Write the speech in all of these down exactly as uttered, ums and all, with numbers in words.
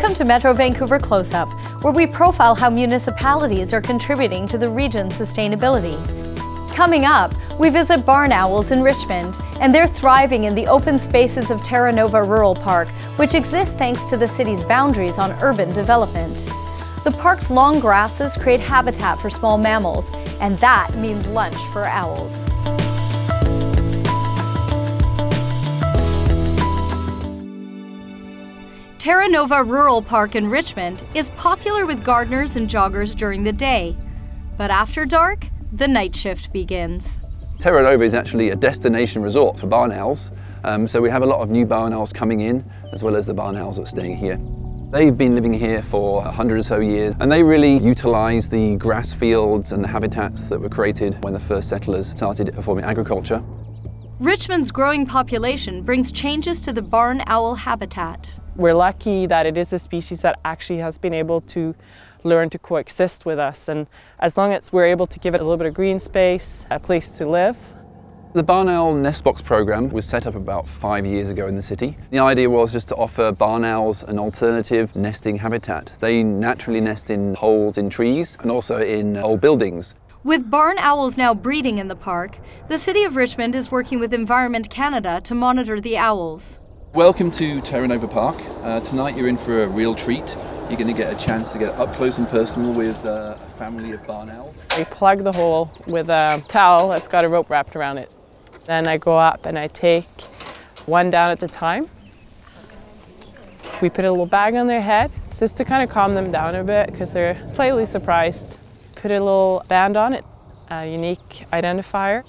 Welcome to Metro Vancouver Close-Up, where we profile how municipalities are contributing to the region's sustainability. Coming up, we visit barn owls in Richmond, and they're thriving in the open spaces of Terra Nova Rural Park, which exists thanks to the city's boundaries on urban development. The park's long grasses create habitat for small mammals, and that means lunch for owls. Terra Nova Rural Park in Richmond is popular with gardeners and joggers during the day, but after dark, the night shift begins. Terra Nova is actually a destination resort for barn owls, um, so we have a lot of new barn owls coming in, as well as the barn owls that are staying here. They've been living here for a hundred or so years, and they really utilise the grass fields and the habitats that were created when the first settlers started performing agriculture. Richmond's growing population brings changes to the barn owl habitat. We're lucky that it is a species that actually has been able to learn to coexist with us, and as long as we're able to give it a little bit of green space, a place to live. The Barn Owl Nest Box program was set up about five years ago in the city. The idea was just to offer barn owls an alternative nesting habitat. They naturally nest in holes in trees and also in old buildings. With barn owls now breeding in the park, the City of Richmond is working with Environment Canada to monitor the owls. Welcome to Terra Nova Park. Uh, tonight you're in for a real treat. You're going to get a chance to get up close and personal with uh, a family of barn owls. I plug the hole with a towel that's got a rope wrapped around it. Then I go up and I take one down at a time. We put a little bag on their head just to kind of calm them down a bit because they're slightly surprised. Put a little band on it, a unique identifier,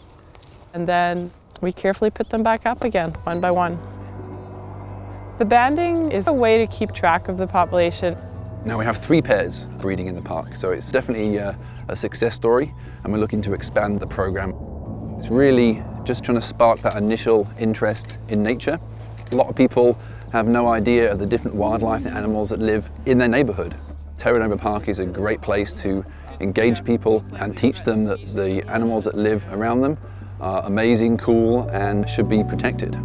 and then we carefully put them back up again, one by one. The banding is a way to keep track of the population. Now we have three pairs breeding in the park, so it's definitely a, a success story, and we're looking to expand the program. It's really just trying to spark that initial interest in nature. A lot of people have no idea of the different wildlife and animals that live in their neighbourhood. Terra Nova Park is a great place to engage people and teach them that the animals that live around them are amazing, cool, and should be protected.